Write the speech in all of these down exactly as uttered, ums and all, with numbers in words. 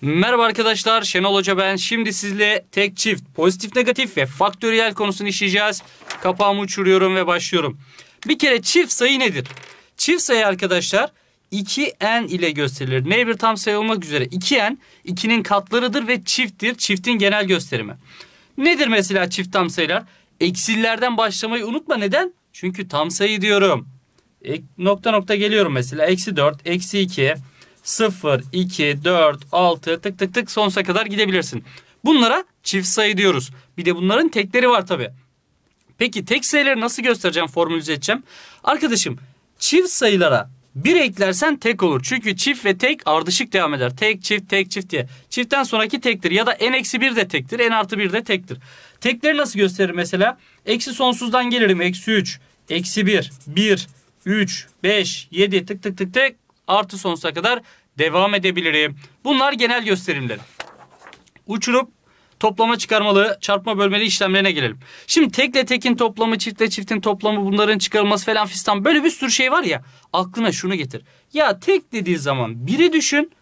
Merhaba arkadaşlar, Şenol Hoca ben. Şimdi sizle tek çift, pozitif negatif ve faktöriyel konusunu işleyeceğiz. Kapağımı uçuruyorum ve başlıyorum. Bir kere çift sayı nedir? Çift sayı arkadaşlar iki n ile gösterilir. Ne bir tam sayı olmak üzere iki n ikinin katlarıdır ve çifttir. Çiftin genel gösterimi. Nedir mesela çift tam sayılar? Eksillerden başlamayı unutma. Neden? Çünkü tam sayı diyorum. E, nokta nokta geliyorum mesela. eksi dört, eksi iki... sıfır, iki, dört, altı tık tık tık sonsuza kadar gidebilirsin. Bunlara çift sayı diyoruz. Bir de bunların tekleri var tabi. Peki tek sayıları nasıl göstereceğim, formülize edeceğim? Arkadaşım çift sayılara bir eklersen tek olur. Çünkü çift ve tek ardışık devam eder. Tek çift tek çift diye. Çiftten sonraki tektir ya da n eksi bir de tektir, n artı bir de tektir. Tekleri nasıl gösterir mesela? Eksi sonsuzdan gelirim. eksi üç, eksi bir, bir, üç, beş, yedi tık tık tık tık. Artı sonsuza kadar devam edebilirim. Bunlar genel gösterimleri. Uçurup toplama çıkarmalı, çarpma bölmeli işlemlerine gelelim. Şimdi tekle tekin toplamı, çiftle çiftin toplamı, bunların çıkarılması falan fistan, böyle bir sürü şey var ya. Aklına şunu getir. Ya tek dediği zaman biri düşün.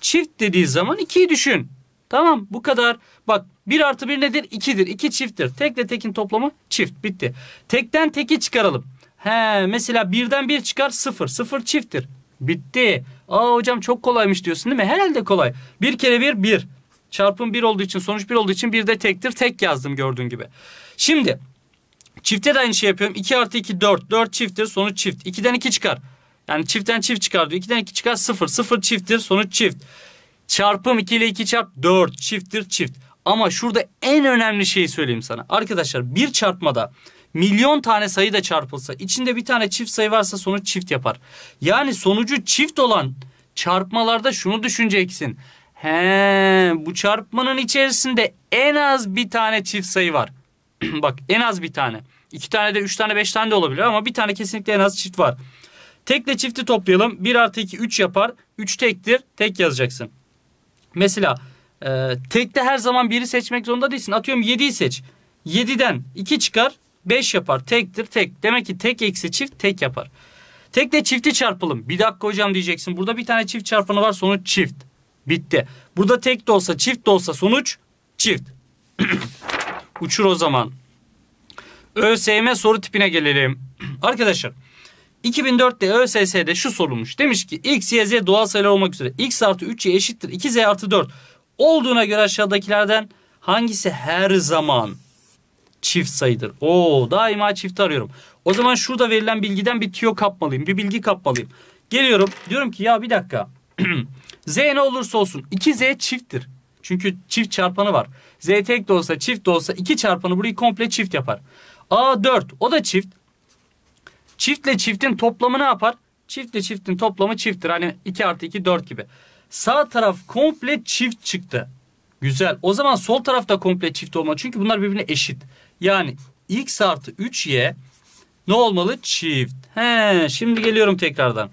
Çift dediği zaman ikiyi düşün. Tamam, bu kadar. Bak bir artı bir nedir? ikidir. iki çifttir. Tekle tekin toplamı çift. Bitti. Tekten teki çıkaralım. He, mesela birden bir çıkar sıfır. sıfır çifttir. Bitti. Aa hocam çok kolaymış diyorsun değil mi? Herhalde kolay. bir kere bir, bir. Çarpım bir olduğu için, sonuç bir olduğu için bir de tektir. Tek yazdım gördüğün gibi. Şimdi çifte de aynı şey yapıyorum. iki artı iki, dört. dört çifttir, sonuç çift. ikiden iki çıkar. Yani çiftten çift çıkar diyor. ikiden iki çıkar, sıfır. sıfır çifttir, sonuç çift. Çarpım iki ile iki çarp, dört çifttir, çift. Ama şurada en önemli şeyi söyleyeyim sana. Arkadaşlar bir çarpmada milyon tane sayı da çarpılsa, içinde bir tane çift sayı varsa sonuç çift yapar. Yani sonucu çift olan çarpmalarda şunu düşüneceksin. He, bu çarpmanın içerisinde en az bir tane çift sayı var. Bak en az bir tane. İki tane de, üç tane, beş tane de olabilir ama bir tane kesinlikle en az çift var. Tekle çifti toplayalım. bir artı iki üç yapar. üç tektir. Tek yazacaksın. Mesela e, tekte her zaman biri seçmek zorunda değilsin. Atıyorum yediyi seç. yediden iki çıkar. beş yapar. Tektir tek. Demek ki tek eksi çift tek yapar. Tekle çifti çarpalım. Bir dakika hocam diyeceksin. Burada bir tane çift çarpanı var. Sonuç çift. Bitti. Burada tek de olsa çift de olsa sonuç çift. Uçur o zaman. ÖSYM soru tipine gelelim. Arkadaşlar iki bin dörtte ÖSS'de şu sorulmuş. Demiş ki x, y, z doğal sayılar olmak üzere x artı üç y eşittir iki z artı dört. Olduğuna göre aşağıdakilerden hangisi her zaman çift sayıdır? Oo, daima çift arıyorum. O zaman şurada verilen bilgiden bir tüyo kapmalıyım. Bir bilgi kapmalıyım. Geliyorum. Diyorum ki ya bir dakika. Z ne olursa olsun iki z çifttir. Çünkü çift çarpanı var. Z tek de olsa çift de olsa iki çarpanı burayı komple çift yapar. A dört. O da çift. Çiftle çiftin toplamı ne yapar? Çiftle çiftin toplamı çifttir. Hani iki artı iki dört gibi. Sağ taraf komple çift çıktı. Güzel. O zaman sol tarafta komple çift olmalı. Çünkü bunlar birbirine eşit. Yani x artı üç y ne olmalı? Çift. He, şimdi geliyorum tekrardan.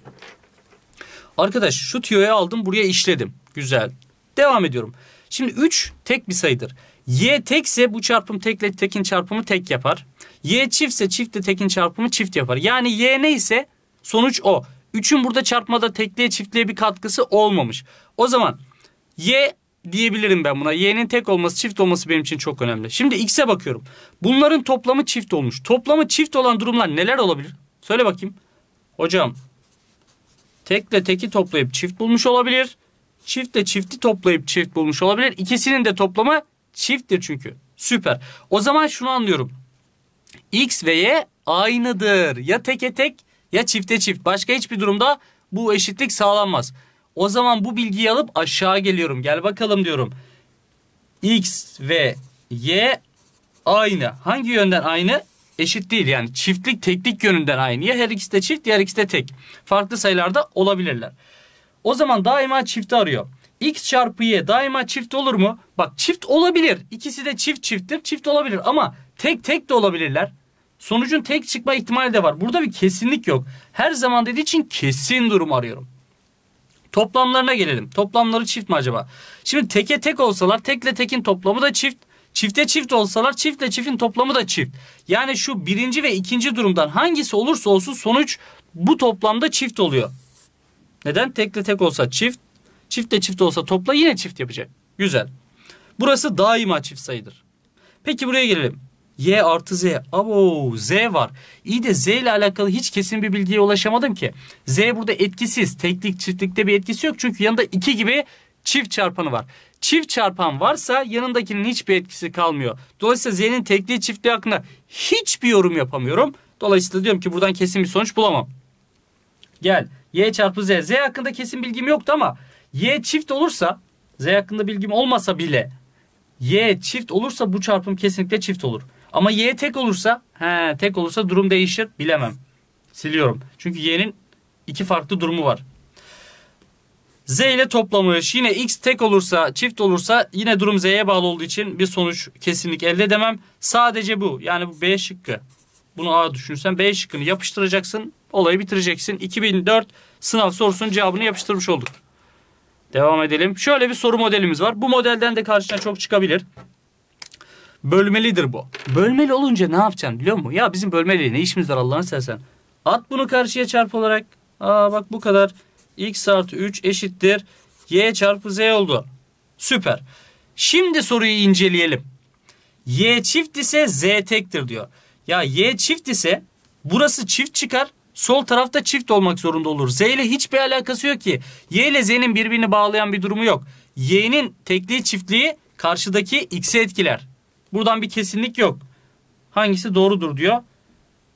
Arkadaş şu tüyoyu aldım. Buraya işledim. Güzel. Devam ediyorum. Şimdi üç tek bir sayıdır. Y tekse bu çarpım tekle tekin çarpımı tek yapar. Y çiftse çiftle tekin çarpımı çift yapar. Yani y neyse sonuç o. üçün burada çarpmada tekliğe çiftliğe bir katkısı olmamış. O zaman y diyebilirim ben buna. Y'nin tek olması, çift olması benim için çok önemli. Şimdi x'e bakıyorum. Bunların toplamı çift olmuş. Toplamı çift olan durumlar neler olabilir? Söyle bakayım. Hocam tekle teki toplayıp çift bulmuş olabilir. Çiftle çifti toplayıp çift bulmuş olabilir. İkisinin de toplamı çifttir çünkü. Süper. O zaman şunu anlıyorum. X ve y aynıdır. Ya teke tek ya çifte çift. Başka hiçbir durumda bu eşitlik sağlanmaz. O zaman bu bilgiyi alıp aşağı geliyorum. Gel bakalım diyorum. X ve y aynı. Hangi yönden aynı? Eşit değil. Yani çiftlik teklik yönünden aynı. Ya her ikisi de çift, diğer ikisi de tek. Farklı sayılarda olabilirler. O zaman daima çifti arıyor. X çarpı y daima çift olur mu? Bak çift olabilir. İkisi de çift çifttir. Çift olabilir ama tek tek de olabilirler. Sonucun tek çıkma ihtimali de var. Burada bir kesinlik yok. Her zaman dediği için kesin durumu arıyorum. Toplamlarına gelelim. Toplamları çift mi acaba? Şimdi teke tek olsalar tekle tekin toplamı da çift. Çifte çift olsalar çiftle çiftin toplamı da çift. Yani şu birinci ve ikinci durumdan hangisi olursa olsun sonuç bu toplamda çift oluyor. Neden? Tekle tek olsa çift. Çiftle çift olsa topla yine çift yapacak. Güzel. Burası daima çift sayıdır. Peki buraya gelelim. Y artı Z. Abo, Z var. İyi de Z ile alakalı hiç kesin bir bilgiye ulaşamadım ki. Z burada etkisiz. Teklik çiftlikte bir etkisi yok. Çünkü yanında iki gibi çift çarpanı var. Çift çarpan varsa yanındakinin hiçbir etkisi kalmıyor. Dolayısıyla Z'nin tekliği çiftliği hakkında hiçbir yorum yapamıyorum. Dolayısıyla diyorum ki buradan kesin bir sonuç bulamam. Gel. Y çarpı Z. Z hakkında kesin bilgim yoktu ama Y çift olursa, Z hakkında bilgim olmasa bile Y çift olursa bu çarpım kesinlikle çift olur. Ama Y tek olursa, he, tek olursa durum değişir. Bilemem. Siliyorum. Çünkü Y'nin iki farklı durumu var. Z ile toplamış. Yine X tek olursa, çift olursa yine durum Z'ye bağlı olduğu için bir sonuç kesinlik elde edemem. Sadece bu. Yani bu B şıkkı. Bunu A düşünürsen B şıkkını yapıştıracaksın. Olayı bitireceksin. iki bin dört sınav sorusunun cevabını yapıştırmış olduk. Devam edelim. Şöyle bir soru modelimiz var. Bu modelden de karşına çok çıkabilir. Bölmelidir bu. Bölmeli olunca ne yapacaksın biliyor musun? Ya bizim bölmeli ne işimiz var Allah'ını seversen. At bunu karşıya çarp olarak. Aa bak bu kadar. X artı üç eşittir Y çarpı Z oldu. Süper. Şimdi soruyu inceleyelim. Y çift ise Z tektir diyor. Ya Y çift ise burası çift çıkar. Sol tarafta çift olmak zorunda olur. Z ile hiçbir alakası yok ki. Y ile Z'nin birbirini bağlayan bir durumu yok. Y'nin tekliği çiftliği karşıdaki X'e etkiler. Buradan bir kesinlik yok. Hangisi doğrudur diyor.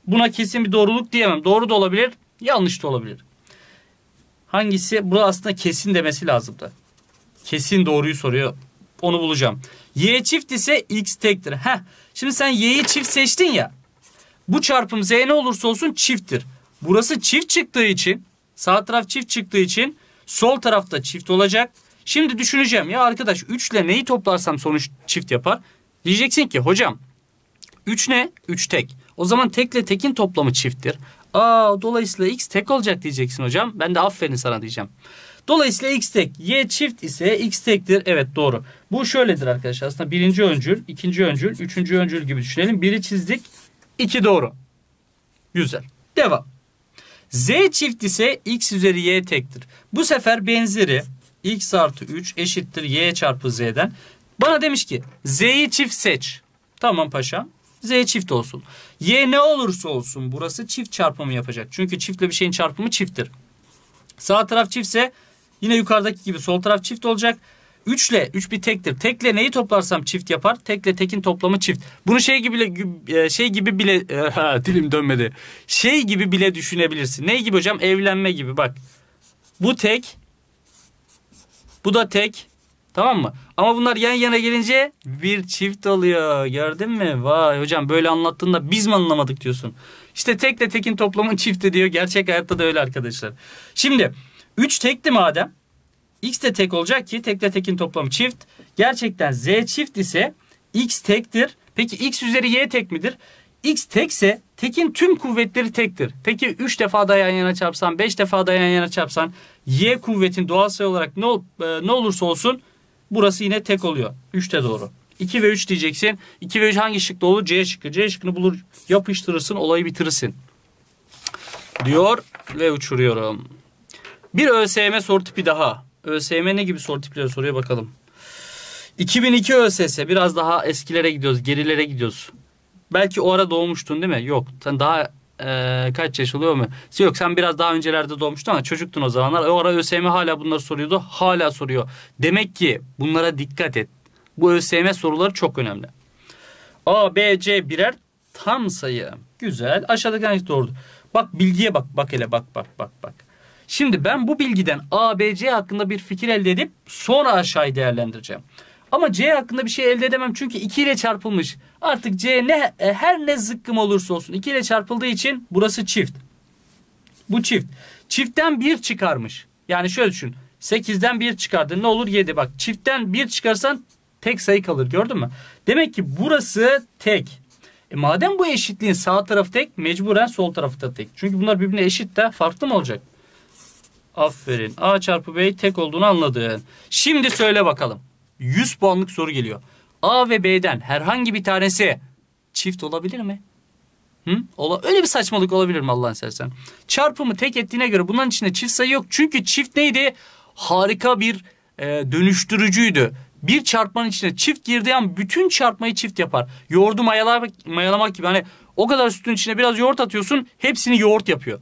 Buna kesin bir doğruluk diyemem. Doğru da olabilir, yanlış da olabilir. Hangisi? Burada aslında kesin demesi lazımdı. Kesin doğruyu soruyor. Onu bulacağım. Y çift ise X tektir. Heh. Şimdi sen Y'yi çift seçtin ya. Bu çarpım Z ne olursa olsun çifttir. Burası çift çıktığı için, sağ taraf çift çıktığı için sol tarafta çift olacak. Şimdi düşüneceğim ya arkadaş, üç ile neyi toplarsam sonuç çift yapar. Diyeceksin ki hocam üç ne? üç tek. O zaman tekle tekin toplamı çifttir. Aa, dolayısıyla X tek olacak diyeceksin hocam. Ben de aferin sana diyeceğim. Dolayısıyla X tek. Y çift ise X tektir. Evet doğru. Bu şöyledir arkadaşlar. Aslında birinci öncül, ikinci öncül, üçüncü öncül gibi düşünelim. Biri çizdik. iki doğru. Güzel. Devam. Z çift ise X üzeri Y tektir. Bu sefer benzeri X artı üç eşittir Y çarpı Z'den. Bana demiş ki Z'yi çift seç. Tamam paşam. Z çift olsun. Y ne olursa olsun burası çift çarpımı yapacak. Çünkü çiftle bir şeyin çarpımı çifttir. Sağ taraf çiftse yine yukarıdaki gibi sol taraf çift olacak. üç ile üç bir tektir. Tekle neyi toplarsam çift yapar. Tekle tekin toplamı çift. Bunu şey gibi bile, şey gibi bile e, dilim dönmedi. Şey gibi bile düşünebilirsin. Ne gibi hocam? Evlenme gibi bak. Bu tek. Bu da tek. Tamam mı? Ama bunlar yan yana gelince bir çift oluyor. Gördün mü? Vay hocam böyle anlattığında biz mi anlamadık diyorsun. İşte tekle tekin toplamı çifti diyor. Gerçek hayatta da öyle arkadaşlar. Şimdi üç tekti madem. X de tek olacak ki tekle tekin toplamı çift. Gerçekten Z çift ise X tektir. Peki X üzeri Y tek midir? X tekse tekin tüm kuvvetleri tektir. Peki üç defa da yan yana çarpsan, beş defa da yan yana çarpsan Y kuvvetin doğal sayı olarak ne, ol, e, ne olursa olsun burası yine tek oluyor. üç de doğru. iki ve üç diyeceksin. iki ve üç hangi şıkta olur? C şıkkı. C şıkkını bulur, yapıştırırsın, olayı bitirirsin. Diyor ve uçuruyorum. Bir ÖSYM soru tipi daha. ÖSYM ne gibi soru tipleri soruyor bakalım. iki bin iki ÖSS. Biraz daha eskilere gidiyoruz. Gerilere gidiyoruz. Belki o ara doğmuştun değil mi? Yok. Sen daha e, kaç yaş oluyor mu? Yok sen biraz daha öncelerde doğmuştun ama çocuktun o zamanlar. O ara ÖSYM hala bunları soruyordu. Hala soruyor. Demek ki bunlara dikkat et. Bu ÖSYM soruları çok önemli. A, B, C birer tam sayı. Güzel. Aşağıdaki hangisi doğrudur? Bak bilgiye bak. Bak hele bak bak bak bak. Şimdi ben bu bilgiden A, B, C hakkında bir fikir elde edip sonra aşağıyı değerlendireceğim. Ama C hakkında bir şey elde edemem çünkü iki ile çarpılmış. Artık C ne, her ne zıkkım olursa olsun iki ile çarpıldığı için burası çift. Bu çift. Çiftten bir çıkarmış. Yani şöyle düşün. sekizden bir çıkardın ne olur yedi. Bak çiftten bir çıkarsan tek sayı kalır gördün mü? Demek ki burası tek. E madem bu eşitliğin sağ tarafı tek mecburen sol tarafı da tek. Çünkü bunlar birbirine eşit de farklı mı olacak? Aferin. A çarpı B tek olduğunu anladın. Şimdi söyle bakalım. yüz puanlık soru geliyor. A ve B'den herhangi bir tanesi çift olabilir mi? Hı? Ola Öyle bir saçmalık olabilir mi Allah'ın seversen? Çarpımı tek ettiğine göre bunların içinde çift sayı yok. Çünkü çift neydi? harika bir e, dönüştürücüydü. Bir çarpmanın içine çift girdiği an bütün çarpmayı çift yapar. Yoğurdu mayalamak, mayalamak gibi. Hani o kadar sütün içine biraz yoğurt atıyorsun, hepsini yoğurt yapıyor.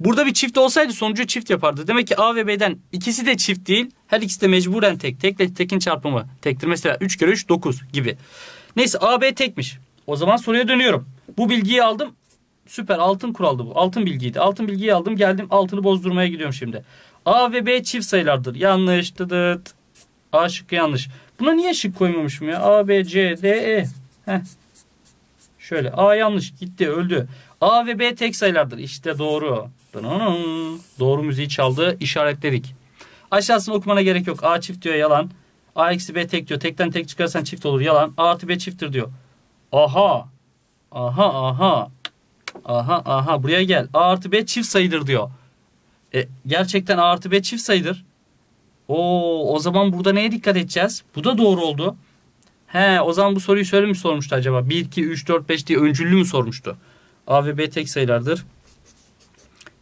Burada bir çift olsaydı sonucu çift yapardı. Demek ki A ve B'den ikisi de çift değil. Her ikisi de mecburen tek. Tekle tekin çarpımı tektir. Mesela üç kere üç dokuz gibi. Neyse, A B tekmiş. O zaman soruya dönüyorum. Bu bilgiyi aldım. Süper, altın kuraldı bu. Altın bilgiydi. Altın bilgiyi aldım, geldim altını bozdurmaya gidiyorum şimdi. A ve B çift sayılardır. Yanlış. Tıdıt. A şıkkı yanlış. Buna niye şık koymamışım ya? A, B, C, D, E. Heh. Şöyle. A yanlış. Gitti. Öldü. A ve B tek sayılardır. İşte doğru. Dınanın. Doğru müziği çaldı. İşaretledik. Aşağısını okumana gerek yok. A çift diyor. Yalan. A eksi B tek diyor. Tekten tek çıkarsan çift olur. Yalan. A artı B çifttir diyor. Aha. Aha. Aha. Aha. Aha. Buraya gel. A artı B çift sayıdır diyor. E, gerçekten A artı B çift sayıdır. Oo, o zaman burada neye dikkat edeceğiz? Bu da doğru oldu. He, o zaman bu soruyu şöyle mi sormuştu acaba? bir, iki, üç, dört, beş diye öncüllü mü sormuştu? A ve B tek sayılardır.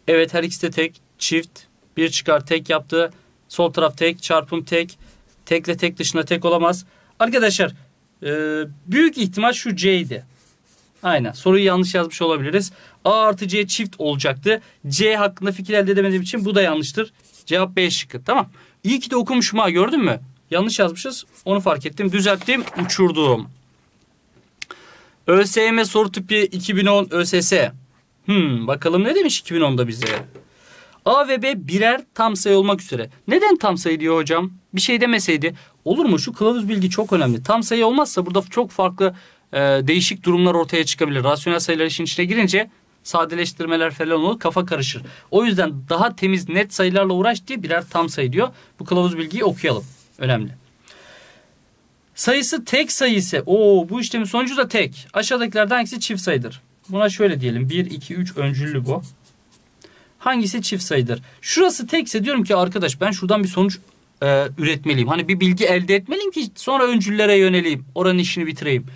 Evet, her ikisi de tek. Çift. Bir çıkar, tek yaptı. Sol taraf tek. Çarpım tek. Tekle tek dışında tek olamaz. Arkadaşlar e, büyük ihtimal şu C'ydi. Aynen. Soruyu yanlış yazmış olabiliriz. A artı C çift olacaktı. C hakkında fikir elde edemediğim için bu da yanlıştır. Cevap B şıkkı. Tamam. İyi ki de okumuşum ha, gördün mü? Yanlış yazmışız. Onu fark ettim. Düzelttim. Uçurdum. ÖSYM soru tipi iki bin on ÖSS. Hmm, bakalım ne demiş iki bin onda bize? A ve B birer tam sayı olmak üzere. Neden tam sayı diyor hocam? Bir şey demeseydi. Olur mu? Şu kılavuz bilgi çok önemli. Tam sayı olmazsa burada çok farklı e, değişik durumlar ortaya çıkabilir. Rasyonel sayılar işin içine girince sadeleştirmeler falan olur, kafa karışır. O yüzden daha temiz, net sayılarla uğraş diye birer tam sayı diyor. Bu kılavuz bilgiyi okuyalım. Önemli. Sayısı tek sayı ise, ooo bu işlemin sonucu da tek. Aşağıdakilerden hangisi çift sayıdır? Buna şöyle diyelim. bir, iki, üç öncüllü bu. Hangisi çift sayıdır? Şurası tekse diyorum ki arkadaş ben şuradan bir sonuç e, üretmeliyim. Hani bir bilgi elde etmeliyim ki sonra öncüllere yöneleyim. Oranın işini bitireyim.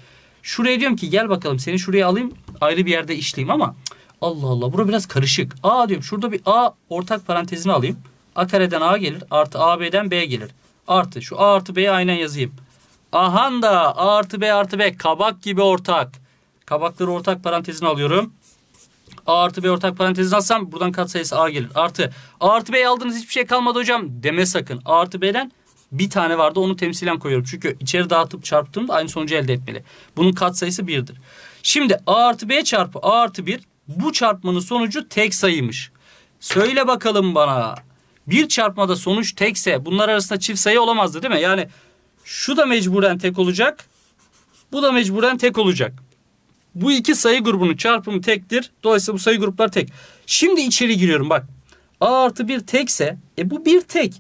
Şuraya diyorum ki gel bakalım seni şuraya alayım. Ayrı bir yerde işleyeyim ama Allah Allah bura biraz karışık. A diyorum, şurada bir A ortak parantezini alayım. A kareden A gelir artı A B'den B gelir. Artı şu A artı B'ye aynen yazayım. Ahan da A artı B artı B kabak gibi ortak. Kabakları ortak parantezine alıyorum. A artı B ortak parantezine alsam buradan katsayısı A gelir. Artı A artı B'ye aldığınız hiçbir şey kalmadı hocam deme sakın. A artı B'den bir tane vardı, onu temsilen koyuyorum. Çünkü içeri dağıtıp çarptığımda aynı sonucu elde etmeli. Bunun katsayısı bir'dir. Şimdi A artı B çarpı A artı bir, bu çarpmanın sonucu tek sayıymış. Söyle bakalım bana. Bir çarpmada sonuç tekse bunlar arasında çift sayı olamazdı değil mi? Yani şu da mecburen tek olacak. Bu da mecburen tek olacak. Bu iki sayı grubunun çarpımı tektir. Dolayısıyla bu sayı gruplar tek. Şimdi içeri giriyorum bak. A artı bir tekse e bu bir tek.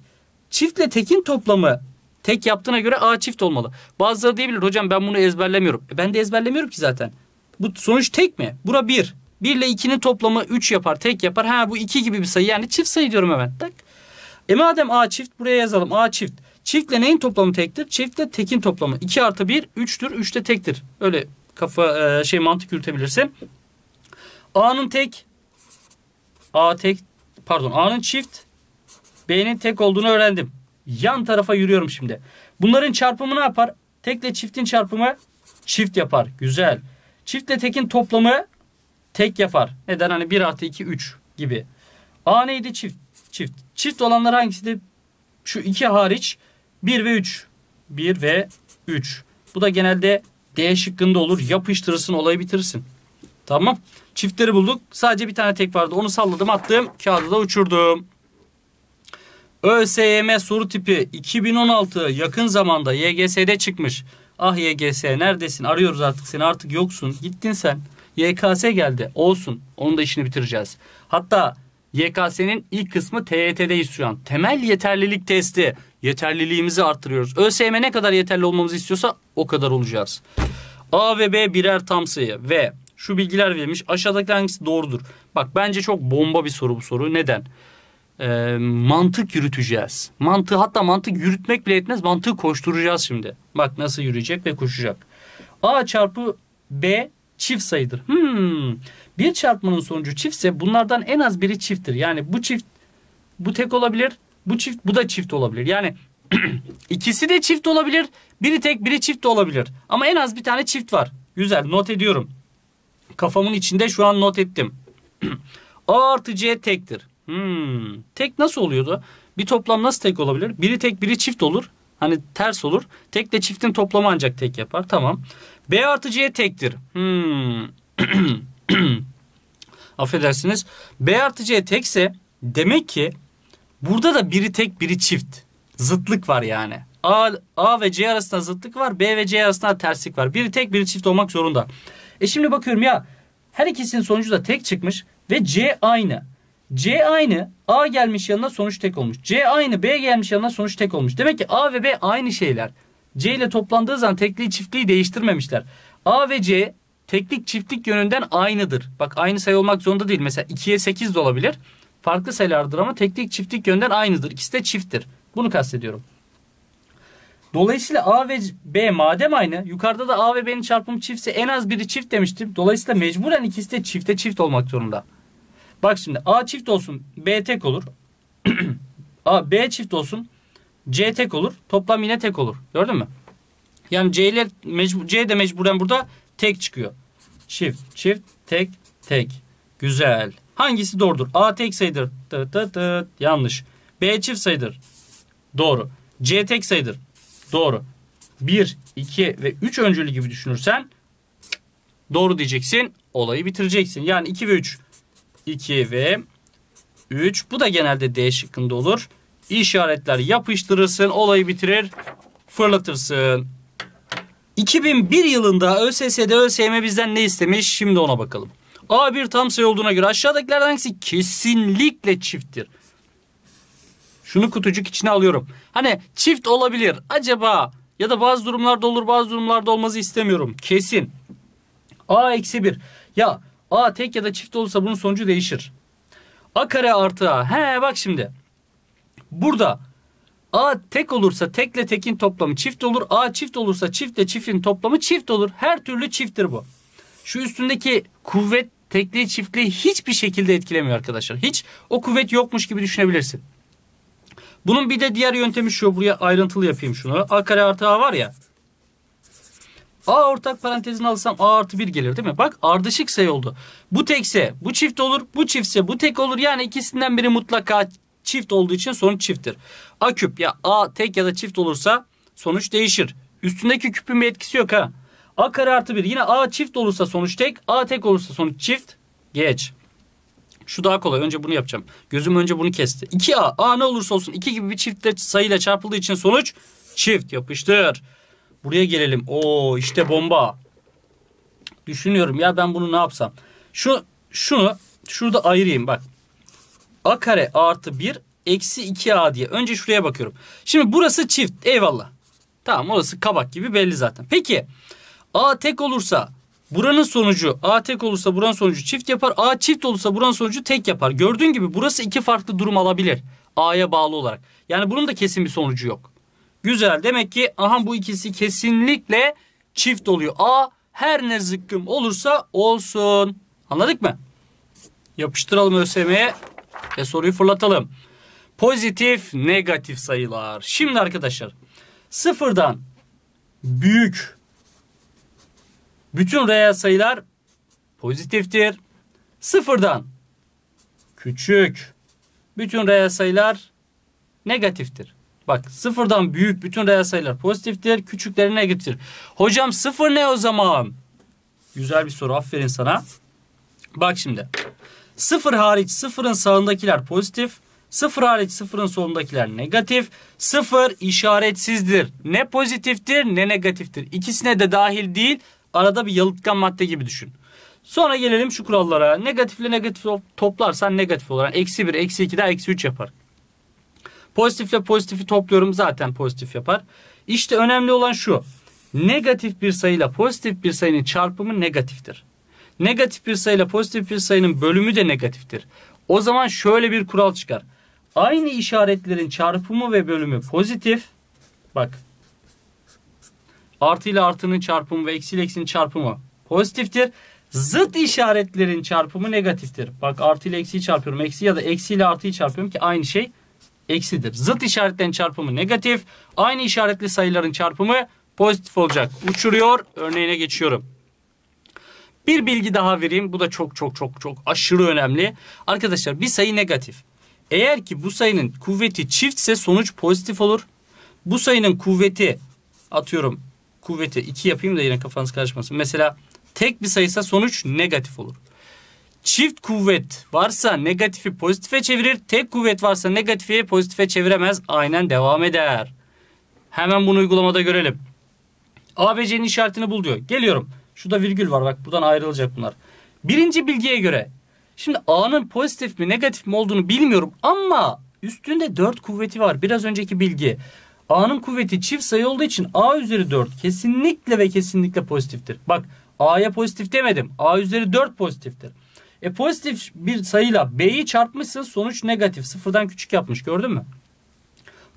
Çiftle tekin toplamı tek yaptığına göre A çift olmalı. Bazıları diyebilir hocam ben bunu ezberlemiyorum. E ben de ezberlemiyorum ki zaten. Bu sonuç tek mi? Bura bir. bir ile ikinin toplamı üç yapar. Tek yapar. Ha bu iki gibi bir sayı. Yani çift sayı diyorum hemen. Tak. E madem A çift, buraya yazalım. A çift. Çiftle neyin toplamı tektir? Çiftle tekin toplamı. iki artı bir üçtür. üç de tektir. Öyle kafa şey mantık yürütebilirsin. A'nın tek. A tek. Pardon. A'nın çift. B'nin tek olduğunu öğrendim. Yan tarafa yürüyorum şimdi. Bunların çarpımı ne yapar? Tekle çiftin çarpımı çift yapar. Güzel. Çiftle tekin toplamı tek yapar. Neden? Hani bir artı iki üç gibi. A neydi? Çift. Çift. Çift olanlar hangisi de? Şu iki hariç. bir ve üç. bir ve üç. Bu da genelde D şıkkında olur. Yapıştırırsın, olayı bitirsin. Tamam. Çiftleri bulduk. Sadece bir tane tek vardı. Onu salladım, attım. Kağıdı da uçurdum. ÖSYM soru tipi iki bin on altı yakın zamanda Y G S'de çıkmış. Ah Y G S neredesin? Arıyoruz artık seni. Artık yoksun. Gittin sen. Y K S geldi. Olsun. Onun da işini bitireceğiz. Hatta Y K S'nin ilk kısmı T Y T'deyiz şu an. Temel yeterlilik testi. Yeterliliğimizi arttırıyoruz. ÖSYM ne kadar yeterli olmamızı istiyorsa o kadar olacağız. A ve B birer tam sayı ve şu bilgiler verilmiş. Aşağıdaki hangisi doğrudur? Bak bence çok bomba bir soru bu soru. Neden? E, mantık yürüteceğiz. Mantığı, hatta mantık yürütmek bile etmez. Mantığı koşturacağız şimdi. Bak nasıl yürüyecek ve koşacak. A çarpı B çift sayıdır. Hmm. Bir çarpmanın sonucu çiftse bunlardan en az biri çifttir. Yani bu çift, bu tek olabilir. Bu çift, bu da çift olabilir. Yani ikisi de çift olabilir. Biri tek, biri çift de olabilir. Ama en az bir tane çift var. Güzel, not ediyorum. Kafamın içinde şu an not ettim. A artı C tektir. Hmm. Tek nasıl oluyordu? Bir toplam nasıl tek olabilir? Biri tek, biri çift olur. Hani ters olur. Tekle çiftin toplamı ancak tek yapar. Tamam. B artı C tektir. Hmm. Affedersiniz. B artı C tekse demek ki burada da biri tek, biri çift. Zıtlık var yani. A, A ve C arasında zıtlık var. B ve C arasında terslik var. Biri tek, biri çift olmak zorunda. E şimdi bakıyorum ya. Her ikisinin sonucu da tek çıkmış. Ve C aynı. C aynı. A gelmiş yanına, sonuç tek olmuş. C aynı. B gelmiş yanına, sonuç tek olmuş. Demek ki A ve B aynı şeyler. C ile toplandığı zaman tekliği çiftliği değiştirmemişler. A ve C teklik çiftlik yönünden aynıdır. Bak aynı sayı olmak zorunda değil. Mesela ikiye sekiz de olabilir. Farklı sayılardır ama teklik çiftlik yönden aynıdır. İkisi de çifttir. Bunu kastediyorum. Dolayısıyla A ve B madem aynı, yukarıda da A ve B'nin çarpımı çiftse en az biri çift demiştim. Dolayısıyla mecburen ikisi de çifte çift olmak zorunda. Bak şimdi A çift olsun, B tek olur. A, B çift olsun, C tek olur. Toplam yine tek olur. Gördün mü? Yani C ile mecbur, C de mecburen burada tek çıkıyor. Çift, çift, tek, tek. Güzel. Hangisi doğrudur? A tek sayıdır. Tı tı tı. Yanlış. B çift sayıdır. Doğru. C tek sayıdır. Doğru. bir, iki ve üç öncülü gibi düşünürsen doğru diyeceksin. Olayı bitireceksin. Yani iki ve üç. iki ve üç. Bu da genelde D şıkkında olur. İşaretler yapıştırırsın. Olayı bitirir. Fırlatırsın. iki bin bir yılında ÖSS'de ÖSYM bizden ne istemiş? Şimdi ona bakalım. A bir tam sayı olduğuna göre aşağıdakilerden hangisi kesinlikle çifttir? Şunu kutucuk içine alıyorum. Hani çift olabilir. Acaba ya da bazı durumlarda olur, bazı durumlarda olmazı istemiyorum. Kesin. A eksi bir. Ya A tek ya da çift olursa bunun sonucu değişir. A kare artı A. He bak şimdi. Burada A tek olursa tekle tekin toplamı çift olur. A çift olursa çiftle çiftin toplamı çift olur. Her türlü çifttir bu. Şu üstündeki kuvvet tekliği çiftliği hiçbir şekilde etkilemiyor arkadaşlar. Hiç o kuvvet yokmuş gibi düşünebilirsin. Bunun bir de diğer yöntemi şu. Buraya ayrıntılı yapayım şunu. A kare artı A var ya. A ortak parantezini alsam A artı bir gelir değil mi? Bak ardışık sayı oldu. Bu tekse bu çift olur. Bu çiftse bu tek olur. Yani ikisinden biri mutlaka çift olduğu için sonuç çifttir. A küp ya A tek ya da çift olursa sonuç değişir. Üstündeki küpün bir etkisi yok ha. A kare artı bir. Yine A çift olursa sonuç tek. A tek olursa sonuç çift. Geç. Şu daha kolay. Önce bunu yapacağım. Gözüm önce bunu kesti. iki A. A ne olursa olsun iki gibi bir çiftle sayıyla çarpıldığı için sonuç çift. Yapıştır. Buraya gelelim. Oo işte bomba. Düşünüyorum ya ben bunu ne yapsam. Şu, şunu şurada ayırayım bak. A kare artı bir eksi iki A diye. Önce şuraya bakıyorum. Şimdi burası çift. Eyvallah. Tamam orası kabak gibi belli zaten. Peki A tek olursa buranın sonucu A tek olursa buranın sonucu çift yapar. A çift olursa buranın sonucu tek yapar. Gördüğün gibi burası iki farklı durum alabilir. A'ya bağlı olarak. Yani bunun da kesin bir sonucu yok. Güzel. Demek ki aha bu ikisi kesinlikle çift oluyor. A her ne zıkkım olursa olsun. Anladık mı? Yapıştıralım ÖSYM'ye ve soruyu fırlatalım. Pozitif negatif sayılar. Şimdi arkadaşlar sıfırdan büyük bütün reel sayılar pozitiftir. Sıfırdan küçük bütün reel sayılar negatiftir. Bak sıfırdan büyük bütün reel sayılar pozitiftir. Küçükleri negatiftir. Hocam sıfır ne o zaman? Güzel bir soru. Aferin sana. Bak şimdi. Sıfır hariç sıfırın sağındakiler pozitif. Sıfır hariç sıfırın solundakiler negatif. Sıfır işaretsizdir. Ne pozitiftir ne negatiftir. İkisine de dahil değil. Arada bir yalıtkan madde gibi düşün. Sonra gelelim şu kurallara. Negatifle negatif toplarsan negatif olur. Yani eksi bir, eksi iki daha eksi üç yapar. Pozitifle pozitifi topluyorum zaten pozitif yapar. İşte önemli olan şu. Negatif bir sayıyla pozitif bir sayının çarpımı negatiftir. Negatif bir sayıyla pozitif bir sayının bölümü de negatiftir. O zaman şöyle bir kural çıkar. Aynı işaretlerin çarpımı ve bölümü pozitif. Bak. Artı ile artının çarpımı ve eksi ile eksinin çarpımı pozitiftir. Zıt işaretlerin çarpımı negatiftir. Bak artı ile eksiyi çarpıyorum. Eksi ya da eksi ile artıyı çarpıyorum ki aynı şey eksidir. Zıt işaretlerin çarpımı negatif. Aynı işaretli sayıların çarpımı pozitif olacak. Uçuruyor. Örneğine geçiyorum. Bir bilgi daha vereyim. Bu da çok çok çok çok aşırı önemli. Arkadaşlar bir sayı negatif. Eğer ki bu sayının kuvveti çiftse sonuç pozitif olur. Bu sayının kuvveti atıyorum kuvveti iki yapayım da yine kafanız karışmasın. Mesela tek bir sayıysa sonuç negatif olur. Çift kuvvet varsa negatifi pozitife çevirir. Tek kuvvet varsa negatifi pozitife çeviremez. Aynen devam eder. Hemen bunu uygulamada görelim. A B C'nin işaretini bul diyor. Geliyorum. Şurada virgül var. Bak buradan ayrılacak bunlar. Birinci bilgiye göre. Şimdi A'nın pozitif mi negatif mi olduğunu bilmiyorum. Ama üstünde dört kuvveti var. Biraz önceki bilgi. A'nın kuvveti çift sayı olduğu için A üzeri dört kesinlikle ve kesinlikle pozitiftir. Bak A'ya pozitif demedim. A üzeri dört pozitiftir. E pozitif bir sayıyla B'yi çarpmışsın, sonuç negatif. Sıfırdan küçük yapmış, gördün mü?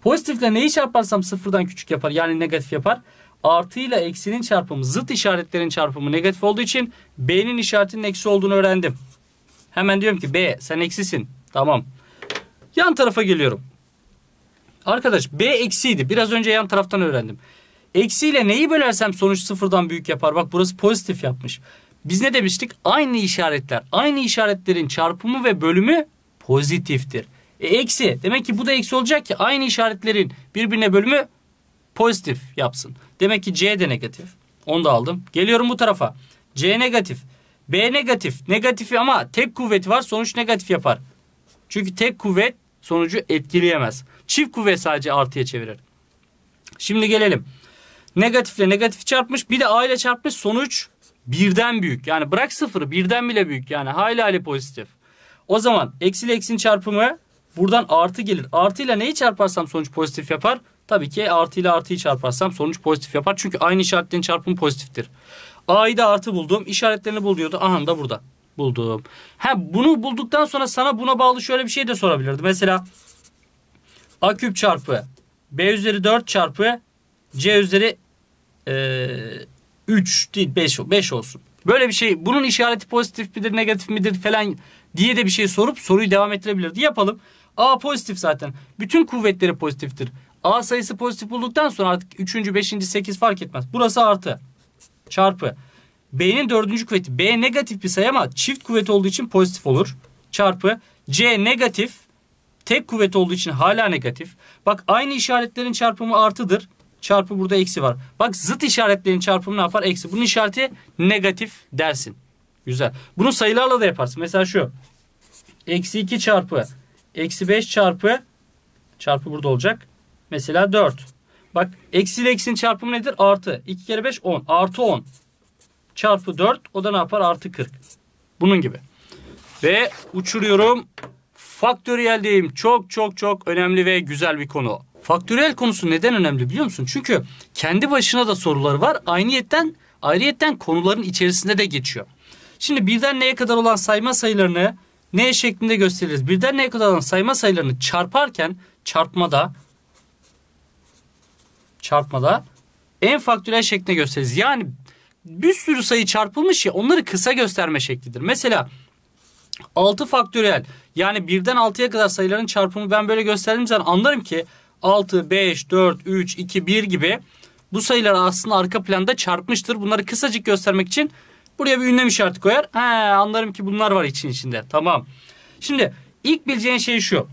Pozitifle neyi çarparsam sıfırdan küçük yapar, yani negatif yapar. Artıyla eksinin çarpımı, zıt işaretlerin çarpımı negatif olduğu için B'nin işaretinin eksi olduğunu öğrendim. Hemen diyorum ki B sen eksisin. Tamam. Yan tarafa geliyorum. Arkadaş B eksiydi. Biraz önce yan taraftan öğrendim. Eksiyle neyi bölersem sonuç sıfırdan büyük yapar. Bak burası pozitif yapmış. Biz ne demiştik? Aynı işaretler. Aynı işaretlerin çarpımı ve bölümü pozitiftir. E, eksi. Demek ki bu da eksi olacak ki aynı işaretlerin birbirine bölümü pozitif yapsın. Demek ki C de negatif. Onu da aldım. Geliyorum bu tarafa. C negatif. B negatif. Negatifi ama tek kuvveti var. Sonuç negatif yapar. Çünkü tek kuvvet sonucu etkileyemez. Çift kuvvet sadece artıya çevirir. Şimdi gelelim. Negatifle negatifi çarpmış. Bir de A ile çarpmış. Sonuç birden büyük. Yani bırak sıfırı birden bile büyük. Yani hali hali pozitif. O zaman eksiyle eksin çarpımı buradan artı gelir. Artıyla neyi çarparsam sonuç pozitif yapar. Tabii ki artıyla artıyı çarparsam sonuç pozitif yapar. Çünkü aynı işaretlerin çarpımı pozitiftir. A'yı da artı buldum. İşaretlerini bul diyordu. Aha da burada. Buldum. Ha, bunu bulduktan sonra sana buna bağlı şöyle bir şey de sorabilirdi. Mesela A küp çarpı B üzeri dört çarpı C üzeri eee üç değil beş olsun. Böyle bir şey, bunun işareti pozitif midir negatif midir falan diye de bir şey sorup soruyu devam ettirebilirdi. Yapalım. A pozitif zaten. Bütün kuvvetleri pozitiftir. A sayısı pozitif olduktan sonra artık üçüncü, beşinci, sekiz fark etmez. Burası artı. Çarpı. B'nin dördüncü kuvveti. B negatif bir sayı ama çift kuvvet olduğu için pozitif olur. Çarpı. C negatif. Tek kuvvet olduğu için hala negatif. Bak aynı işaretlerin çarpımı artıdır. Çarpı burada eksi var. Bak zıt işaretlerin çarpımı ne yapar? Eksi. Bunun işareti negatif dersin. Güzel. Bunu sayılarla da yaparsın. Mesela şu. Eksi iki çarpı. Eksi beş çarpı. Çarpı burada olacak. Mesela dört. Bak eksi ile eksinin çarpımı nedir? Artı. iki kere beş on. Artı on. Çarpı dört. O da ne yapar? Artı kırk. Bunun gibi. Ve uçuruyorum. Faktöriyeldeyim. Çok çok çok önemli ve güzel bir konu. Faktöriyel konusu neden önemli biliyor musun? Çünkü kendi başına da soruları var. Aynıyetten, ayrıyetten konuların içerisinde de geçiyor. Şimdi birden neye kadar olan sayma sayılarını ne şeklinde gösteririz? Birden neye kadar olan sayma sayılarını çarparken çarpmada çarpmada en faktöriyel şeklinde gösteririz. Yani bir sürü sayı çarpılmış ya, onları kısa gösterme şeklidir. Mesela altı faktöriyel, yani birden altıya kadar sayıların çarpımı ben böyle gösterdiğim zaman anlarım ki altı, beş, dört, üç, iki, bir gibi bu sayılar aslında arka planda çarpmıştır. Bunları kısacık göstermek için buraya bir ünlem işareti koyar. He, anlarım ki bunlar var için içinde. Tamam. Şimdi ilk bileceğin şey şu.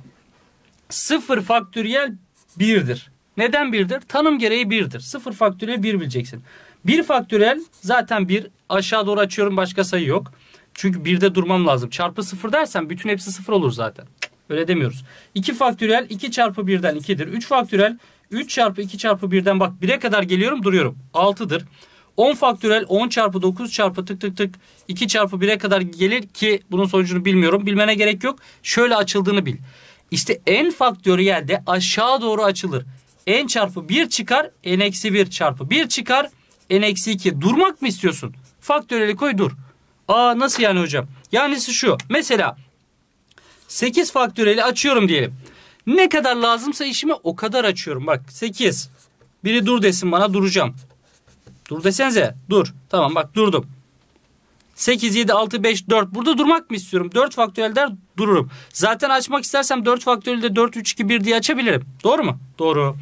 sıfır faktöriyel birdir. Neden birdir? Tanım gereği birdir. sıfır faktöriyel bir bileceksin. bir faktöriyel zaten bir. Aşağı doğru açıyorum, başka sayı yok. Çünkü birde durmam lazım. Çarpı sıfır dersen bütün hepsi sıfır olur zaten. Öyle demiyoruz. iki faktöriyel iki çarpı birden ikidir. üç faktöriyel üç çarpı iki çarpı birden bak bire kadar geliyorum duruyorum. altıdır. on faktöriyel on çarpı dokuz çarpı tık tık tık iki çarpı bire kadar gelir ki bunun sonucunu bilmiyorum. Bilmene gerek yok. Şöyle açıldığını bil. İşte n faktöriyel de aşağı doğru açılır. N çarpı bir çıkar. N eksi bir çarpı bir çıkar. N eksi iki. Durmak mı istiyorsun? Faktöriyeli koy dur. Aa nasıl yani hocam? Yanisi şu. Mesela sekiz faktöriyeli açıyorum diyelim. Ne kadar lazımsa işime o kadar açıyorum. Bak sekiz. Biri dur desin bana, duracağım. Dur desenize. Dur. Tamam bak durdum. sekiz, yedi, altı, beş, dört. Burada durmak mı istiyorum? dört faktöriyelde dururum. Zaten açmak istersem dört faktöriyelde dört, üç, iki, bir diye açabilirim. Doğru mu? Doğru.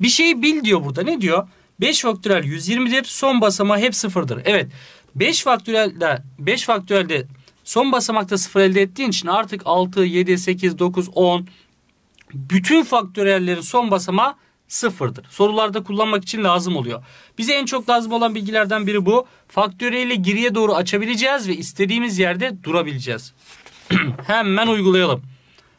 Bir şeyi bil diyor burada. Ne diyor? beş faktöriyel yüz yirmidir. Son basamağı hep sıfırdır. Evet. beş faktöriyelde beş faktöriyelde son basamakta sıfır elde ettiğin için artık altı, yedi, sekiz, dokuz, on bütün faktöriyellerin son basamağı sıfırdır. Sorularda kullanmak için lazım oluyor. Bize en çok lazım olan bilgilerden biri bu. Faktöriyeli geriye doğru açabileceğiz ve istediğimiz yerde durabileceğiz. Hemen uygulayalım.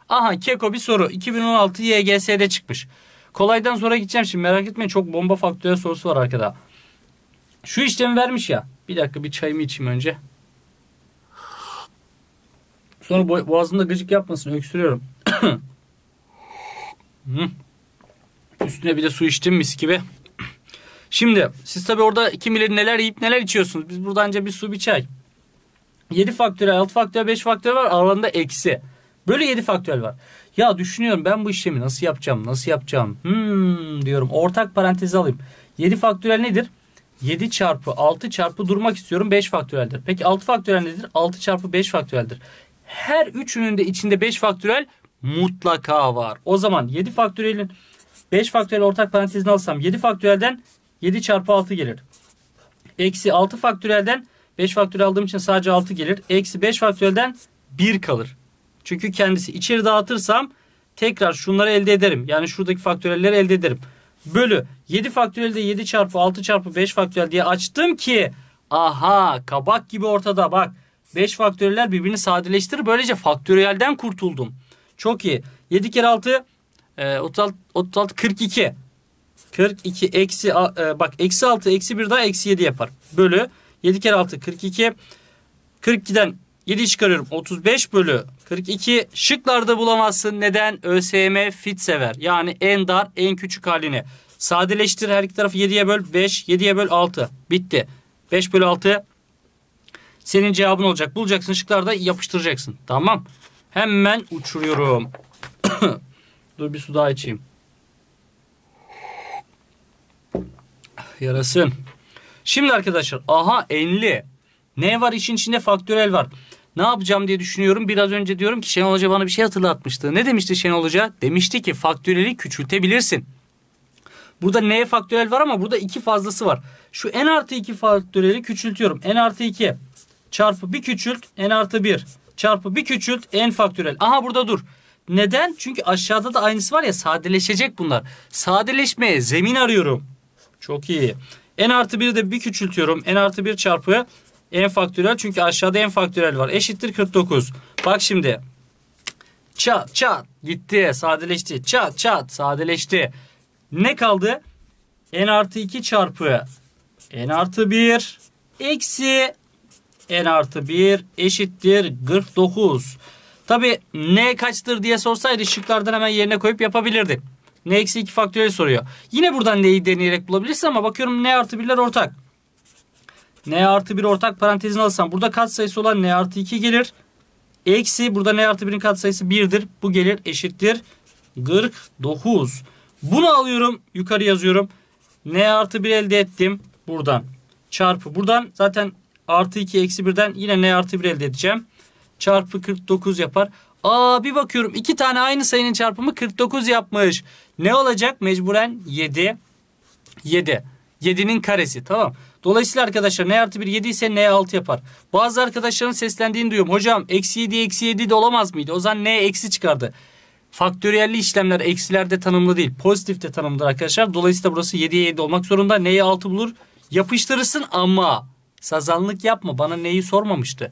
Aha, keko bir soru. iki bin on altı Y G S'de çıkmış. Kolaydan sonra gideceğim şimdi, merak etmeyin. Çok bomba faktöriyel sorusu var arkada. Şu işlemi vermiş ya. Bir dakika, bir çayımı içeyim önce. Sonra boğazımda gıcık yapmasın, öksürüyorum. Hmm. Üstüne bir de su içtim mis gibi. Şimdi siz tabi orada kimileri neler yiyip neler içiyorsunuz. Biz burada anca bir su bir çay. yedi faktöriyel, altı faktöriyel, beş faktöriyel var. Aralarında eksi. Böyle yedi faktöriyel var. Ya düşünüyorum ben bu işlemi nasıl yapacağım, nasıl yapacağım. Hmm diyorum, ortak parantezi alayım. yedi faktöriyel nedir? yedi çarpı altı çarpı durmak istiyorum beş faktöriyeldir. Peki altı faktöriyel nedir? altı çarpı beş faktöriyeldir. Her üçünün de içinde beş faktöriyel mutlaka var. O zaman yedi faktöriyelin beş faktöriyel ortak parantezini alsam yedi faktöriyelden yedi çarpı altı gelir. Eksi altı faktöriyelden beş faktöriyel aldığım için sadece altı gelir. Eksi beş faktöriyelden bir kalır. Çünkü kendisi içeri dağıtırsam tekrar şunları elde ederim. Yani şuradaki faktöriyelleri elde ederim. Bölü yedi faktöriyelde yedi çarpı altı çarpı beş faktöriyel diye açtım ki aha kabak gibi ortada bak. beş faktöriyeller birbirini sadeleştirir. Böylece faktöriyelden kurtuldum. Çok iyi. yedi kere altı otuz altı, kırk iki. kırk iki eksi bak eksi altı eksi bir daha eksi yedi yapar. Bölü yedi kere altı kırk iki. kırk ikiden yedi çıkarıyorum. otuz beş bölü kırk iki. Şıklarda bulamazsın. Neden? ÖSYM fit sever. Yani en dar en küçük halini. Sadeleştir, her iki tarafı yediye böl. beş yediye böl altı. Bitti. beş bölü altı senin cevabın olacak. Bulacaksın şıklarda, yapıştıracaksın. Tamam. Hemen uçuruyorum. Dur bir su daha içeyim. Yarasın. Şimdi arkadaşlar aha enli. Ne var işin içinde? Faktörel var. Ne yapacağım diye düşünüyorum. Biraz önce diyorum ki Şenol Hoca bana bir şey hatırlatmıştı. Ne demişti Şenol Hoca? Demişti ki faktöreli küçültebilirsin. Burada n faktörel var ama burada iki fazlası var. Şu n artı iki faktöreli küçültüyorum. N artı iki çarpı bir küçült. N artı bir çarpı bir küçült. N faktörel. Aha burada dur. Neden? Çünkü aşağıda da aynısı var ya, sadeleşecek bunlar. Sadeleşmeye zemin arıyorum. Çok iyi. N artı bir'i de bir küçültüyorum. N artı bir çarpı n faktörel. Çünkü aşağıda n faktörel var. Eşittir kırk dokuz. Bak şimdi. Çat çat gitti. Sadeleşti. Çat çat sadeleşti. Ne kaldı? N artı iki çarpı n artı bir eksi n artı bir eşittir kırk dokuz. Tabi n kaçtır diye sorsaydı şıklardan hemen yerine koyup yapabilirdim. N eksi iki faktöriyel soruyor. Yine buradan n'yi deneyerek bulabilirsin ama bakıyorum n artı bir'ler ortak. N artı bir ortak parantezini alsam burada katsayısı olan n artı iki gelir. Eksi burada n artı bir'in katsayısı bir'dir. Bu gelir eşittir kırk dokuz. Bunu alıyorum yukarı yazıyorum. N artı bir elde ettim buradan. Çarpı buradan zaten artı iki eksi bir'den yine n artı bir elde edeceğim. Çarpı kırk dokuz yapar. Aa bir bakıyorum iki tane aynı sayının çarpımı kırk dokuz yapmış. Ne olacak? Mecburen yedi. yedi. yedi'nin karesi, tamam. Dolayısıyla arkadaşlar n artı bir yedi ise n altı yapar. Bazı arkadaşların seslendiğini duyuyorum. Hocam eksi yedi eksi yedi de olamaz mıydı? O zaman n eksi çıkardı. Faktöriyelli işlemler eksilerde tanımlı değil. Pozitifte tanımlıdır arkadaşlar. Dolayısıyla burası yediye yedi olmak zorunda. N'yi altı bulur. Yapıştırırsın ama sazanlık yapma. Bana n'yi sormamıştı.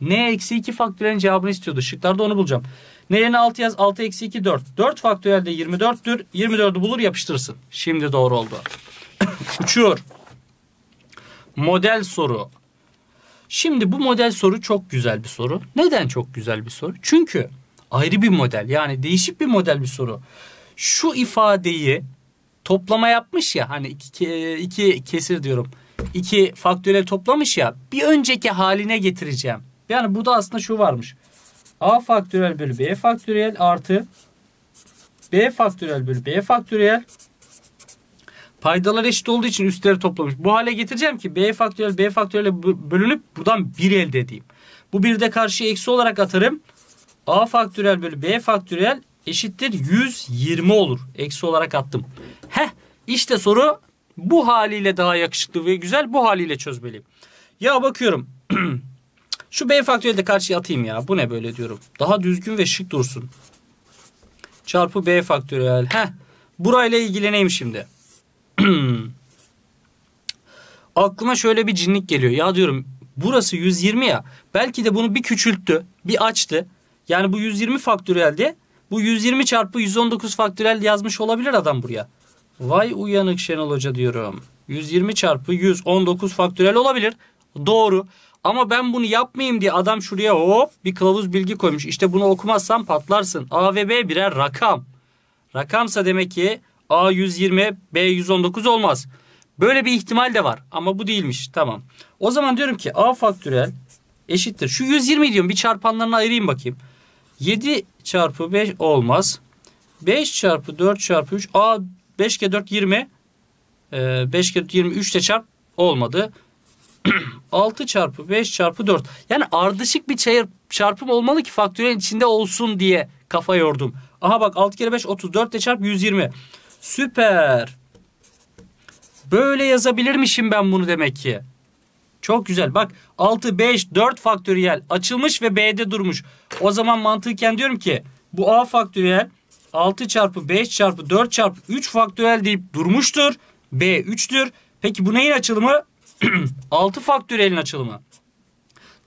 n eksi iki faktöriyelin cevabını istiyordu. Şıklarda onu bulacağım. N'ye altı yaz. altı eksi iki dört. dört faktöriyel de yirmi dört'tür. yirmi dört'ü bulur yapıştırsın. Şimdi doğru oldu. Uçuyor. Model soru. Şimdi bu model soru çok güzel bir soru. Neden çok güzel bir soru? Çünkü ayrı bir model. Yani değişik bir model bir soru. Şu ifadeyi toplama yapmış ya. Hani iki, iki kesir diyorum. iki faktöriyel toplamış ya. Bir önceki haline getireceğim. Yani burada aslında şu varmış. A faktöriyel bölü B faktöriyel artı B faktöriyel bölü B faktöriyel. Paydalar eşit olduğu için üstleri toplamış. Bu hale getireceğim ki B faktöriyel B faktöriyel bölünüp buradan bir elde edeyim. Bu bir de karşıya eksi olarak atarım. A faktöriyel bölü B faktöriyel eşittir yüz yirmi olur. Eksi olarak attım. Heh, işte soru bu haliyle daha yakışıklı ve güzel, bu haliyle çözmeliyim. Ya bakıyorum. Şu B faktöriyeli de karşıya atayım ya. Bu ne böyle diyorum. Daha düzgün ve şık dursun. Çarpı B faktöriyel. Heh. Burayla ilgileneyim şimdi. Aklıma şöyle bir cinlik geliyor. Ya diyorum burası yüz yirmi ya. Belki de bunu bir küçülttü. Bir açtı. Yani bu yüz yirmi faktöriyel diye. Bu yüz yirmi çarpı yüz on dokuz faktöriyel yazmış olabilir adam buraya. Vay uyanık Şenol Hoca diyorum. yüz yirmi çarpı yüz on dokuz faktöriyel olabilir. Doğru. Ama ben bunu yapmayayım diye adam şuraya hop bir kılavuz bilgi koymuş. İşte bunu okumazsan patlarsın. A ve B birer rakam. Rakamsa demek ki A yüz yirmi, B yüz on dokuz olmaz. Böyle bir ihtimal de var. Ama bu değilmiş. Tamam. O zaman diyorum ki A faktöriyel eşittir. Şu yüz yirmi diyorum. Bir çarpanlarına ayırayım bakayım. yedi çarpı beş olmaz. beş çarpı dört çarpı üç. A beş kere dört yirmi. Ee, beş kere dört yirmi. üç de çarp olmadı. altı çarpı beş çarpı dört. Yani ardışık bir çarpım olmalı ki faktöriyelin içinde olsun diye kafa yordum. Aha bak altı kere beş otuz. dört de çarp yüz yirmi. Süper. Böyle yazabilirmişim ben bunu demek ki. Çok güzel. Bak altı, beş, dört faktöriyel açılmış ve B'de durmuş. O zaman mantıken diyorum ki bu A faktöriyel altı çarpı beş çarpı dört çarpı üç faktöriyel deyip durmuştur. B üçtür. Peki bu neyin açılımı? altı faktöriyelin açılımı.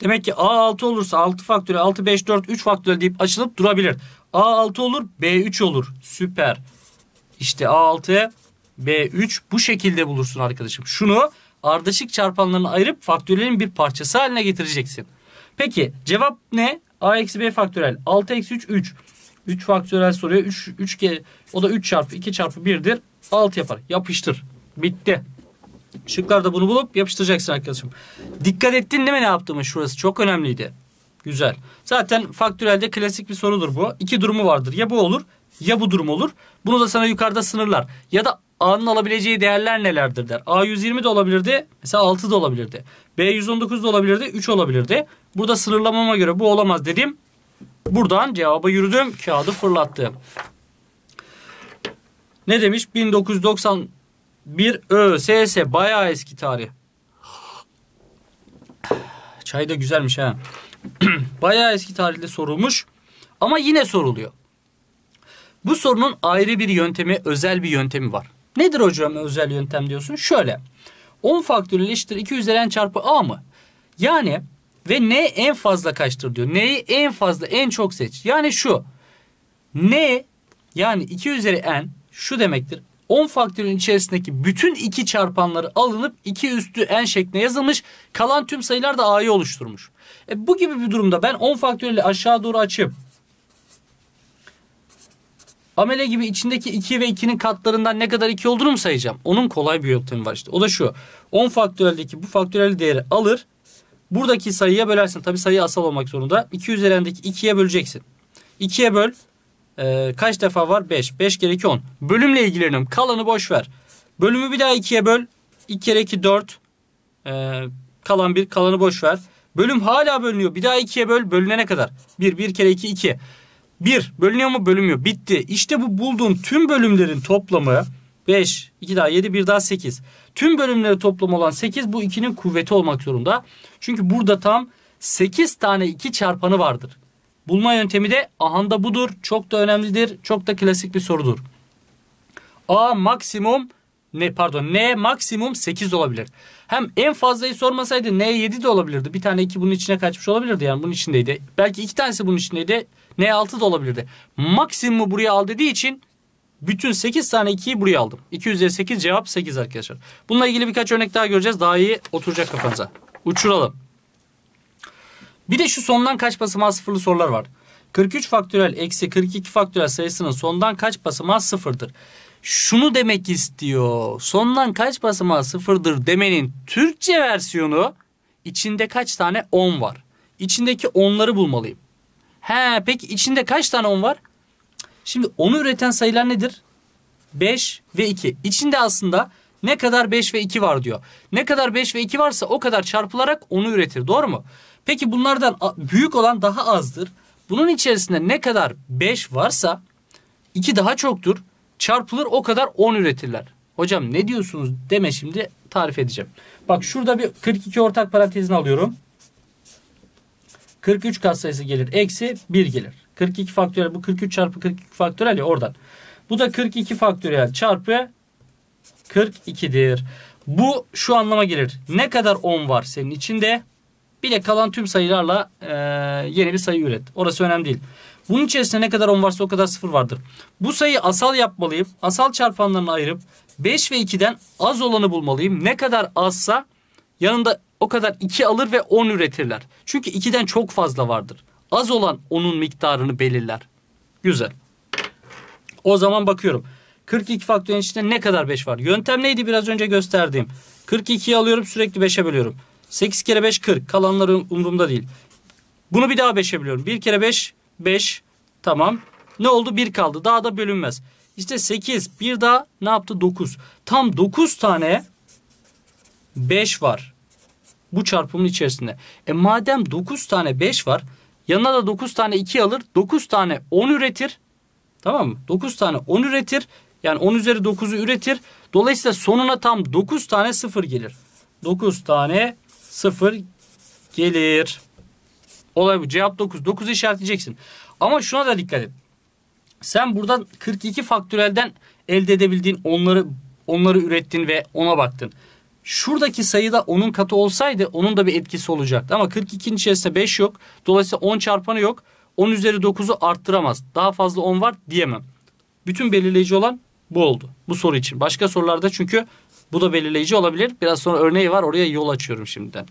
Demek ki A altı olursa altı faktöriyel altı, beş, dört, üç faktöriyel deyip açılıp durabilir. A altı olur, B üç olur. Süper. İşte A altı, B üç bu şekilde bulursun arkadaşım. Şunu ardışık çarpanlarına ayırıp faktöriyelin bir parçası haline getireceksin. Peki cevap ne? A eksi B faktöriyel. altı eksi üç, üç. üç faktöriyel soruyor. üç, üç kere, o da üç çarpı iki çarpı bir'dir. altı yapar. Yapıştır. Bitti. Şıklarda bunu bulup yapıştıracaksın arkadaşım. Dikkat ettin değil mi ne yaptığımı? Şurası çok önemliydi. Güzel. Zaten faktöriyelde klasik bir sorudur bu. İki durumu vardır. Ya bu olur ya bu durum olur. Bunu da sana yukarıda sınırlar. Ya da A'nın alabileceği değerler nelerdir der. A yüz yirmi de olabilirdi. Mesela altı da olabilirdi. B yüz on dokuz da olabilirdi. üç olabilirdi. Burada sınırlamama göre bu olamaz dedim. Buradan cevaba yürüdüm. Kağıdı fırlattım. Ne demiş? bin dokuz yüz doksan bir ÖSS. Bayağı eski tarih. Çay da güzelmiş ha. Bayağı eski tarihte sorulmuş. Ama yine soruluyor. Bu sorunun ayrı bir yöntemi, özel bir yöntemi var. Nedir hocam özel yöntem diyorsun? Şöyle. on faktöriyel eşittir iki üzeri n çarpı a mı? Yani ve n en fazla kaçtır diyor. N'yi en fazla, en çok seç. Yani şu. N yani iki üzeri n şu demektir. on faktöriyelin içerisindeki bütün iki çarpanları alınıp iki üstü n şeklinde yazılmış. Kalan tüm sayılar da a'yı oluşturmuş. E, bu gibi bir durumda ben on faktöriyeli aşağı doğru açıp amele gibi içindeki iki ve iki'nin katlarından ne kadar iki olduğunu mu sayacağım? Onun kolay bir yöntemi var işte. O da şu. on faktöreldeki bu faktörel değeri alır. Buradaki sayıya bölersin. Tabi sayı asal olmak zorunda. iki üzerindeki iki'ye böleceksin. iki'ye böl. Ee, kaç defa var? beş. beş kere iki on. Bölümle ilgileniyorum. Kalanı boş ver. Bölümü bir daha iki'ye böl. iki kere iki dört. Ee, kalan bir. Kalanı boş ver. Bölüm hala bölünüyor. Bir daha iki'ye böl. Bölünene kadar. bir. bir kere iki iki. bir bölünüyor mu? Bölünmüyor. Bitti. İşte bu bulduğum tüm bölümlerin toplamı beş, iki daha yedi, bir daha sekiz. Tüm bölümleri toplamı olan sekiz, bu iki'nin kuvveti olmak zorunda. Çünkü burada tam sekiz tane iki çarpanı vardır. Bulma yöntemi de ahanda budur. Çok da önemlidir. Çok da klasik bir sorudur. A maksimum ne pardon N maksimum sekiz olabilir. Hem en fazlayı sormasaydı N yedi de olabilirdi. Bir tane iki bunun içine kaçmış olabilirdi. Yani bunun içindeydi. Belki iki tanesi bunun içindeydi. N altı da olabilirdi. Maksimumu buraya al dediği için bütün sekiz tane iki'yi buraya aldım. iki üzeri sekiz cevap sekiz arkadaşlar. Bununla ilgili birkaç örnek daha göreceğiz. Daha iyi oturacak kafanıza. Uçuralım. Bir de şu sondan kaç basamağı sıfırlı sorular var. kırk üç faktöriyel eksi kırk iki faktöriyel sayısının sondan kaç basamağı sıfırdır. Şunu demek istiyor. Sondan kaç basamağı sıfırdır demenin Türkçe versiyonu içinde kaç tane on var. İçindeki onları bulmalıyım. He, peki içinde kaç tane on var? Şimdi onu üreten sayılar nedir? beş ve iki. İçinde aslında Ne kadar beş ve iki var diyor. Ne kadar beş ve iki varsa o kadar çarpılarak onu üretir. Doğru mu? Peki bunlardan büyük olan daha azdır. Bunun içerisinde ne kadar beş varsa iki daha çoktur. Çarpılır, o kadar on üretirler. Hocam ne diyorsunuz deme, şimdi tarif edeceğim. Bak şurada bir kırk iki ortak parantezini alıyorum. kırk üç katsayısı gelir. Eksi bir gelir. kırk iki faktörel, bu kırk üç çarpı kırk iki faktörel ya, oradan. Bu da kırk iki faktörel çarpı kırk iki'dir. Bu şu anlama gelir. Ne kadar on var senin içinde? Bir de kalan tüm sayılarla e, yeni bir sayı üret. Orası önemli değil. Bunun içerisinde ne kadar on varsa o kadar sıfır vardır. Bu sayıyı asal yapmalıyım. Asal çarpanlarını ayırıp beş ve iki'den az olanı bulmalıyım. Ne kadar azsa yanında o kadar iki alır ve on üretirler. Çünkü iki'den çok fazla vardır. Az olan onun miktarını belirler. Güzel. O zaman bakıyorum. kırk iki faktörün içinde ne kadar beş var? Yöntem neydi biraz önce gösterdiğim? kırk iki'yi alıyorum, sürekli beş'e bölüyorum. sekiz kere beş kırk. Kalanları umurumda değil. Bunu bir daha beş'e bölüyorum. bir kere beş beş. Tamam. Ne oldu? bir kaldı. Daha da bölünmez. İşte sekiz. Bir daha ne yaptı? dokuz. Tam dokuz tane beş var bu çarpımın içerisinde. E madem dokuz tane beş var, yanına da dokuz tane iki alır. dokuz tane on üretir. Tamam mı? dokuz tane on üretir. Yani on üzeri dokuz'u üretir. Dolayısıyla sonuna tam dokuz tane sıfır gelir. dokuz tane sıfır gelir. Olay bu. Cevap dokuz. dokuz'u işaretleyeceksin. Ama şuna da dikkat et. Sen buradan kırk iki faktörelden elde edebildiğin onları onları ürettin ve ona baktın. Şuradaki sayıda onun katı olsaydı onun da bir etkisi olacaktı. Ama kırk iki'nin içerisinde beş yok. Dolayısıyla on çarpanı yok. on üzeri dokuz'u arttıramaz. Daha fazla on var diyemem. Bütün belirleyici olan bu oldu. Bu soru için. Başka sorularda çünkü bu da belirleyici olabilir. Biraz sonra örneği var. Oraya yol açıyorum şimdiden.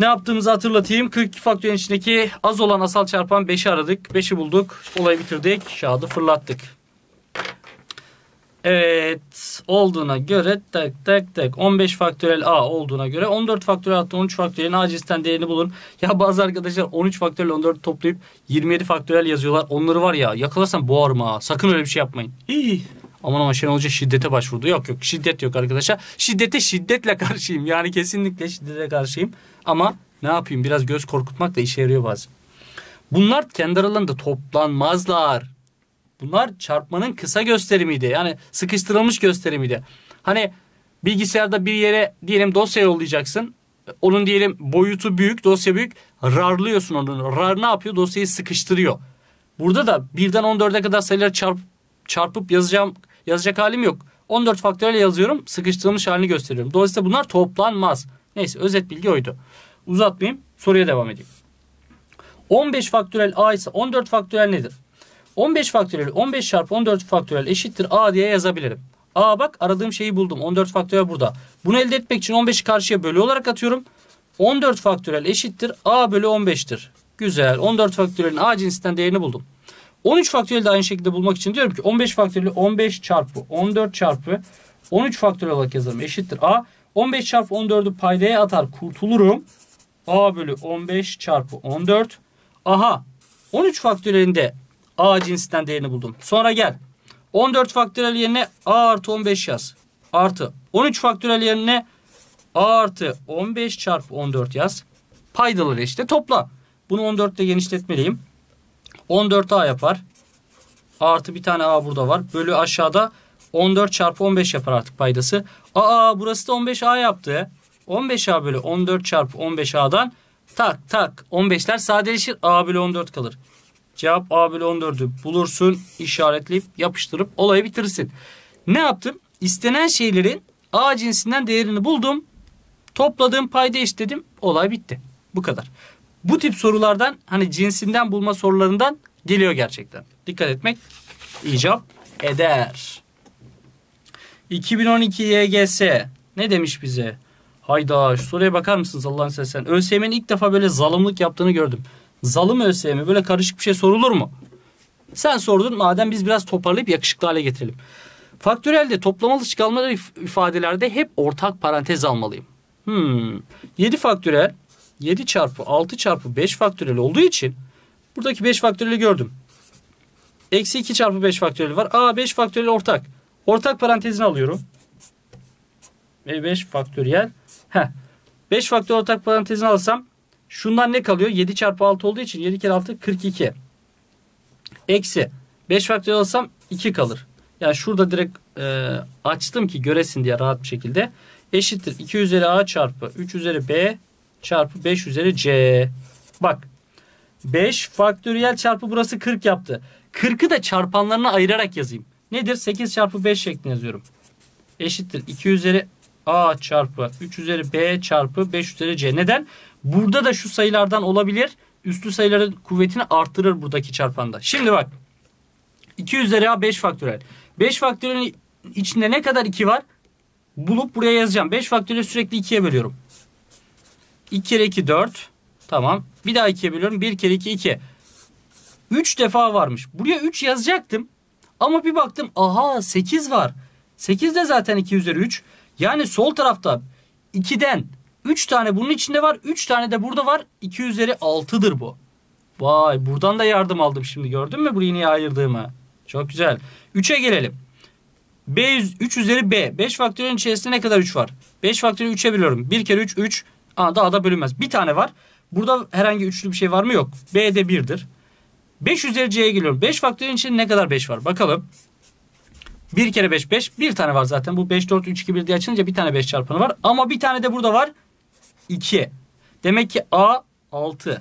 Ne yaptığımızı hatırlatayım. kırk iki faktörün içindeki az olan asal çarpan beş'i aradık. beş'i bulduk. Olayı bitirdik. Kağıdı fırlattık. Evet. Olduğuna göre tak tak tak. on beş faktörel A olduğuna göre on dört faktörel hatta on üç faktörelin A cinsinden değerini bulun. Ya bazı arkadaşlar on üç faktörel on dört'ü toplayıp yirmi yedi faktörel yazıyorlar. Onları var ya, yakalarsan boğarım ha. Sakın öyle bir şey yapmayın. Hii. Aman aman, Şenol Hoca şiddete başvurdu. Yok yok, şiddet yok arkadaşlar. Şiddete şiddetle karşıyım. Yani kesinlikle şiddete karşıyım. Ama ne yapayım, biraz göz korkutmak da işe yarıyor bazen. Bunlar kendi aralarında toplanmazlar. Bunlar çarpmanın kısa gösterimiydi. Yani sıkıştırılmış gösterimiydi. Hani bilgisayarda bir yere diyelim dosya yollayacaksın. Onun diyelim boyutu büyük, dosya büyük. Rarlıyorsun onu. Rar ne yapıyor? Dosyayı sıkıştırıyor. Burada da birden on dört'e kadar sayıları çarp, çarpıp yazacağım, yazacak halim yok. on dört faktörel yazıyorum. Sıkıştırılmış halini gösteriyorum. Dolayısıyla bunlar toplanmaz. Neyse, özet bilgi oydu. Uzatmayayım. Soruya devam edeyim. on beş faktörel A ise on dört faktörel nedir? on beş faktörel on beş çarpı on dört faktörel eşittir A diye yazabilirim. A, bak aradığım şeyi buldum. on dört faktörel burada. Bunu elde etmek için on beş'i karşıya bölü olarak atıyorum. on dört faktörel eşittir A bölü on beş'tir. Güzel. on dört faktörelin A cinsinden değerini buldum. on üç faktörel de aynı şekilde bulmak için diyorum ki on beş faktörel on beş çarpı on dört çarpı on üç faktörel olarak yazarım. Eşittir A. on beş çarpı on dört'ü paydaya atar kurtulurum. A bölü on beş çarpı on dört. Aha, on üç faktörelinde A cinsinden değerini buldum. Sonra gel on dört faktörel yerine A artı on beş yaz. Artı on üç faktörel yerine A artı on beş çarpı on dört yaz. Paydaları işte topla. Bunu on dört ile genişletmeliyim. on dört A yapar. Artı bir tane A burada var. Bölü aşağıda on dört çarpı on beş yapar artık paydası. Aa, burası da on beş A yaptı. on beş A bölü on dört çarpı on beş A'dan tak tak on beş'ler sadeleşir. A bölü on dört kalır. Cevap A bölü on dört'ü bulursun, işaretleyip yapıştırıp olayı bitirirsin. Ne yaptım? İstenen şeylerin A cinsinden değerini buldum. Topladığım payda eşitledim. Olay bitti. Bu kadar. Bu tip sorulardan, hani cinsinden bulma sorularından geliyor gerçekten. Dikkat etmek icap eder. iki bin on iki Y G S ne demiş bize? Hayda, şu soruya bakar mısınız Allah'ın sesinden? ÖSYM'in ilk defa böyle zalımlık yaptığını gördüm. Zalım ÖSYM, böyle karışık bir şey sorulur mu? Sen sordun, madem biz biraz toparlayıp yakışıklı hale getirelim. Faktörelde toplamalı çıkarmalı ifadelerde hep ortak parantez almalıyım. Hmm. yedi faktörel yedi çarpı altı çarpı beş faktörel olduğu için buradaki beş faktöreli gördüm. Eksi iki çarpı beş faktöreli var. Aa, beş faktöreli ortak. Ortak parantezini alıyorum. ve beş faktöriyel. Heh. beş faktör ortak parantezine alsam şundan ne kalıyor? yedi çarpı altı olduğu için yedi kere altı kırk iki. Eksi beş faktöriyel alsam iki kalır. Yani şurada direkt e, açtım ki göresin diye rahat bir şekilde. Eşittir iki üzeri a çarpı üç üzeri b çarpı beş üzeri c. Bak beş faktöriyel çarpı burası kırk yaptı. kırkı da çarpanlarına ayırarak yazayım. Nedir? sekiz çarpı beş şeklinde yazıyorum. Eşittir iki üzeri a çarpı üç üzeri b çarpı beş üzeri c. Neden? Burada da şu sayılardan olabilir. Üstlü sayıların kuvvetini arttırır buradaki çarpanda. Şimdi bak. iki üzeri a beş faktöriyel. beş faktöriyelin içinde ne kadar iki var? Bulup buraya yazacağım. beş faktöriyeli sürekli ikiye bölüyorum. iki kere iki dört. Tamam. Bir daha ikiye bölüyorum. bir kere iki iki. üç defa varmış. Buraya üç yazacaktım. Ama bir baktım. Aha sekiz var. sekiz de zaten iki üzeri üç. Yani sol tarafta ikiden üç tane bunun içinde var. üç tane de burada var. iki üzeri altıdır bu. Vay, buradan da yardım aldım şimdi. Gördün mü burayı niye ayırdığımı? Çok güzel. üçe gelelim. B, üç üzeri B. beş faktörün içerisinde ne kadar üç var? beş faktörü üçe bölüyorum. bir kere üç üç. Aa, daha da bölünmez. Bir tane var. Burada herhangi üçlü bir şey var mı? Yok. B de birdir. beş üzeri C'ye geliyorum. beş faktörün içinde ne kadar beş var? Bakalım. bir kere beş beş. bir tane var zaten. Bu beş dört üç iki bir diye açılınca bir tane beş çarpanı var. Ama bir tane de burada var. iki. Demek ki A altı.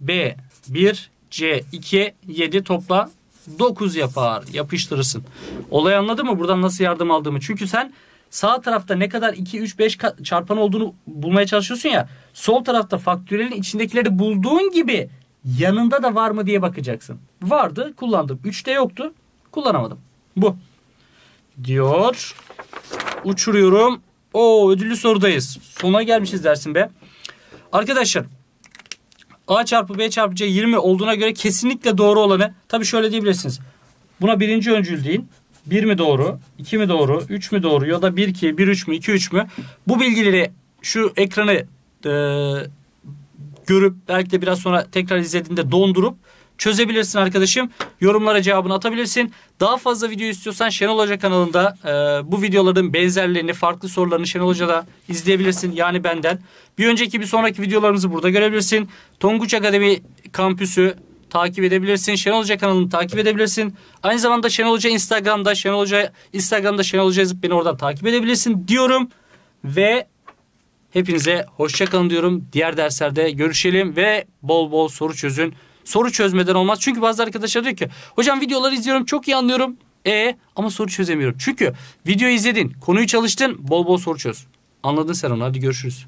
B bir. C iki. yedi. Topla dokuz yapar. Yapıştırırsın. Olayı anladın mı? Buradan nasıl yardım aldığımı. Çünkü sen sağ tarafta ne kadar iki, üç, beş çarpanı olduğunu bulmaya çalışıyorsun ya. Sol tarafta faktörelin içindekileri bulduğun gibi yanında da var mı diye bakacaksın. Vardı. Kullandım. üçte yoktu. Kullanamadım. Bu. Diyor. Uçuruyorum. Oo, ödüllü sorudayız. Sona gelmişiz dersin be. Arkadaşlar. A çarpı B çarpı C yirmi olduğuna göre kesinlikle doğru olanı. Tabii şöyle diyebilirsiniz. Buna birinci öncül deyin. bir mi doğru? iki mi doğru? üç mü doğru? Ya da bir iki, bir üç mü? iki üç mü? Bu bilgileri şu ekranı e, görüp belki de biraz sonra tekrar izlediğinde dondurup çözebilirsin arkadaşım. Yorumlara cevabını atabilirsin. Daha fazla video istiyorsan Şenol Hoca kanalında e, bu videoların benzerlerini, farklı sorularını Şenol Hoca'da izleyebilirsin. Yani benden. Bir önceki bir sonraki videolarımızı burada görebilirsin. Tonguç Akademi kampüsü takip edebilirsin. Şenol Hoca kanalını takip edebilirsin. Aynı zamanda Şenol Hoca Instagram'da, Şenol Hoca Instagram'da Şenol Hoca yazıp beni oradan takip edebilirsin diyorum. Ve hepinize hoşça kalın diyorum. Diğer derslerde görüşelim ve bol bol soru çözün. Soru çözmeden olmaz. Çünkü bazı arkadaşlar diyor ki hocam videoları izliyorum çok iyi anlıyorum. E ama soru çözemiyorum. Çünkü videoyu izledin, konuyu çalıştın, bol bol soru çöz. Anladın sen onu. Hadi görüşürüz.